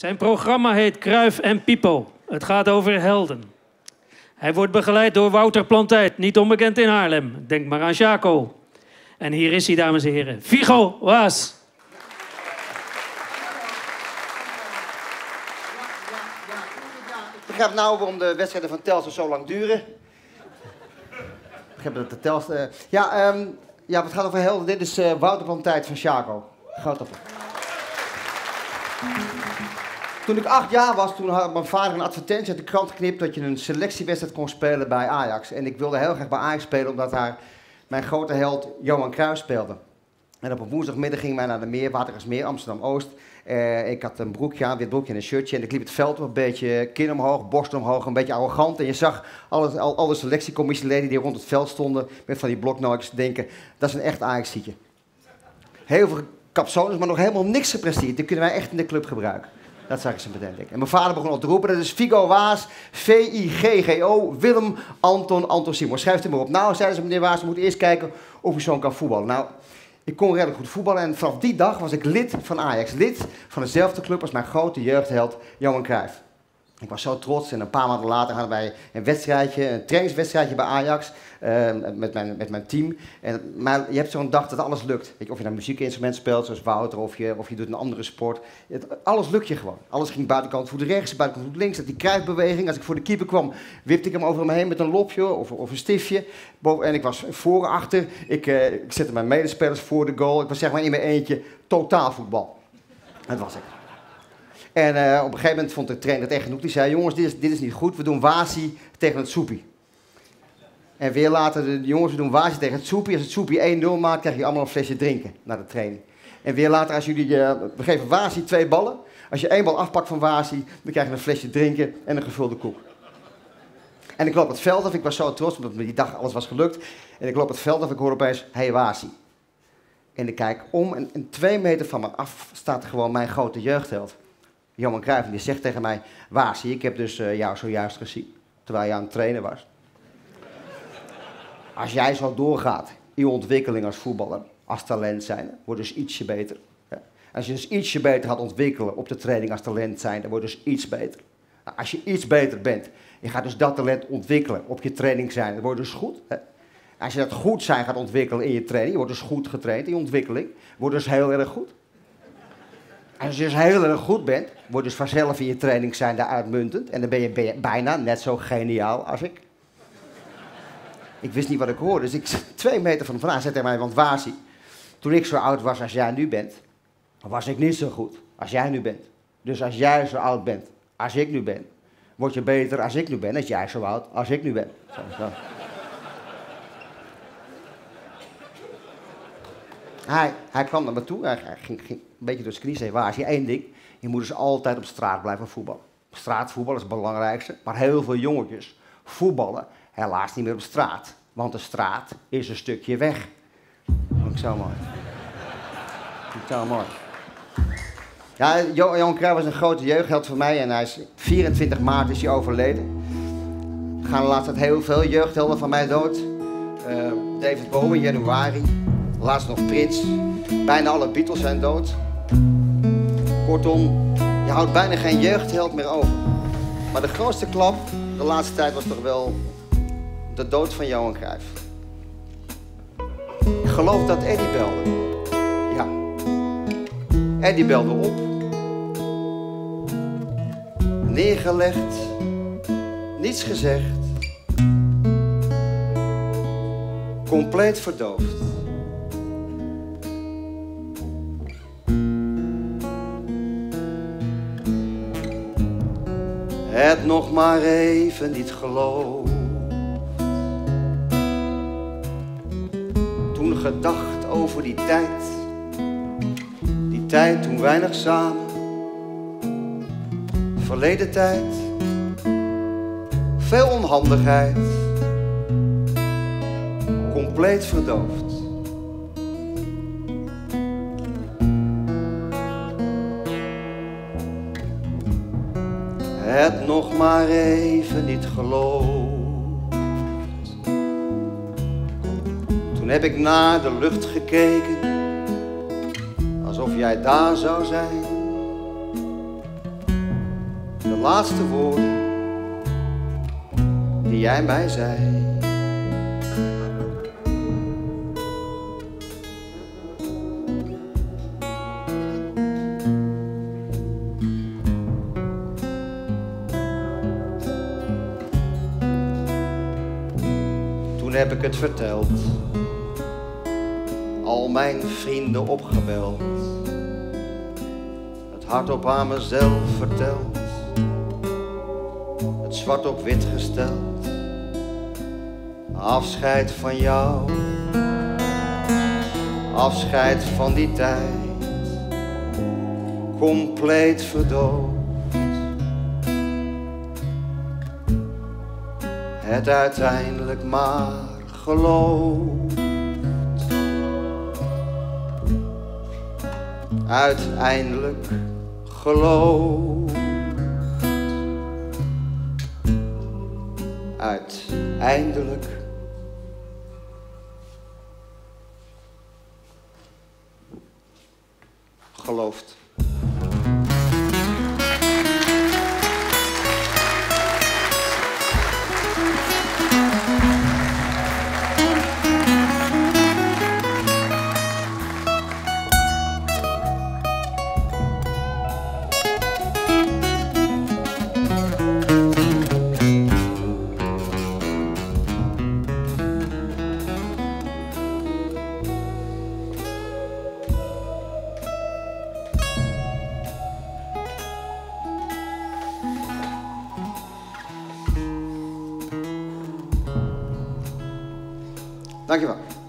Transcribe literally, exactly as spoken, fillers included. Zijn programma heet Kruif en Pipo. Het gaat over helden. Hij wordt begeleid door Wouter Planteijdt, niet onbekend in Haarlem. Denk maar aan Jaco. En hier is hij, dames en heren. Viggo Waas. Ik begrijp nou waarom de wedstrijden van Tels zo lang duren. Ik begrijp dat de Tels... Uh... Ja, um, ja, het gaat over helden. Dit is uh, Wouter Planteijdt van Jaco. Groot applaus. Toen ik acht jaar was, toen had mijn vader een advertentie uit de krant geknipt dat je een selectiewedstrijd kon spelen bij Ajax. En ik wilde heel graag bij Ajax spelen, omdat daar mijn grote held Johan Cruijff speelde. En op een woensdagmiddag gingen wij naar de Meerwatergasmeer, Amsterdam-Oost. Eh, ik had een broekje aan, een wit broekje en een shirtje. En ik liep het veld op, een beetje kin omhoog, borst omhoog, een beetje arrogant. En je zag alle, al, alle selectiecommissieleden die rond het veld stonden met van die bloknootjes denken, dat is een echt Ajax-zietje. Heel veel kapsones, maar nog helemaal niks gepresteerd. Die kunnen wij echt in de club gebruiken. Dat zag ik ze meteen denken. En mijn vader begon al te roepen, dat is Viggo Waas, V I G G O, Willem, Anton, Anton Simon. Schrijf het maar op. Nou, zeiden ze, meneer Waas, we moeten eerst kijken of u zo'n kan voetballen. Nou, ik kon redelijk goed voetballen en vanaf die dag was ik lid van Ajax. Lid van dezelfde club als mijn grote jeugdheld Johan Cruijff. Ik was zo trots en een paar maanden later hadden wij een wedstrijdje, een trainingswedstrijdje bij Ajax uh, met, mijn, met mijn team. En, maar je hebt zo'n dag dat alles lukt. Weet je, of je nou muziekinstrument speelt zoals Wouter of je, of je doet een andere sport. Het, alles lukt je gewoon. Alles ging buitenkant voet rechts, buitenkant voet links. Dat die kruifbeweging, als ik voor de keeper kwam, wipte ik hem over me heen met een lopje of, of een stiftje. En ik was voor, achter. Ik, uh, ik zette mijn medespelers voor de goal. Ik was zeg maar in mijn eentje totaal voetbal. Dat was ik. En uh, op een gegeven moment vond de trainer het echt genoeg. Die zei, jongens, dit is, dit is niet goed. We doen Wazi tegen het Soepie. En weer later, de jongens, we doen Wazi tegen het Soepie. Als het Soepie één nul maakt, krijg je allemaal een flesje drinken na de training. En weer later, als jullie, uh, we geven Wazi twee ballen. Als je één bal afpakt van Wazi, dan krijg je een flesje drinken en een gevulde koek. En ik loop het veld af. Ik was zo trots, omdat me die dag alles was gelukt. En ik loop het veld af. Ik hoor opeens, hey Wazi. En ik kijk om en, en twee meter van me af staat gewoon mijn grote jeugdheld. Johan Cruijff, die zegt tegen mij, Wazi, ik heb dus uh, jou zojuist gezien, terwijl je aan het trainen was. Als jij zo doorgaat in je ontwikkeling als voetballer, als talent zijnde, wordt dus ietsje beter. Ja. Als je dus ietsje beter gaat ontwikkelen op de training als talent zijnde, wordt dus iets beter. Nou, als je iets beter bent, je gaat dus dat talent ontwikkelen op je training zijnde, dat wordt dus goed. Hè. Als je dat goed zijn gaat ontwikkelen in je training, je wordt dus goed getraind in je ontwikkeling, wordt dus heel erg goed. Als je dus heel erg goed bent, wordt dus vanzelf in je training zijn daar uitmuntend. En dan ben je bijna net zo geniaal als ik. Ik wist niet wat ik hoorde, dus ik twee meter van vandaan zette mij, want Wazi, toen ik zo oud was als jij nu bent, was ik niet zo goed als jij nu bent. Dus als jij zo oud bent als ik nu ben, word je beter als ik nu ben, als jij zo oud als ik nu ben. Zo, zo. Hij, hij kwam naar me toe, hij ging, ging een beetje door zijn knie, zei, Wazi, één ding, je moet dus altijd op straat blijven voetballen. Straatvoetbal is het belangrijkste, maar heel veel jongetjes voetballen helaas niet meer op straat. Want de straat is een stukje weg. Vond ik zo mooi. Vond ik zo mooi. Ja, Johan Cruijff was een grote jeugdheld voor mij en hij is vierentwintig maart is hij overleden. Er gaan de laatste tijd heel veel jeugdhelden van mij dood. Uh, David Bowie in januari. Laatst nog Prins. Bijna alle Beatles zijn dood. Kortom, je houdt bijna geen jeugdheld meer over. Maar de grootste klap de laatste tijd was toch wel de dood van Johan Cruijff. Ik geloof dat Eddie belde. Ja. Eddie belde op. Neergelegd. Niets gezegd. Compleet verdoofd. Het nog maar even niet geloofd. Toen gedacht over die tijd. Die tijd toen weinig samen. Verleden tijd. Veel onhandigheid. Compleet verdoofd. Het nog maar even niet geloofd. Toen heb ik naar de lucht gekeken, alsof jij daar zou zijn. laatste woorden die jij mij zei. Toen heb ik het verteld, al mijn vrienden opgebeld, het hardop aan mezelf verteld, het zwart op wit gesteld, afscheid van jou, afscheid van die tijd, compleet verdoofd. Het uiteindelijk maar geloofd. Uiteindelijk geloofd. Uiteindelijk geloofd. Dankjewel.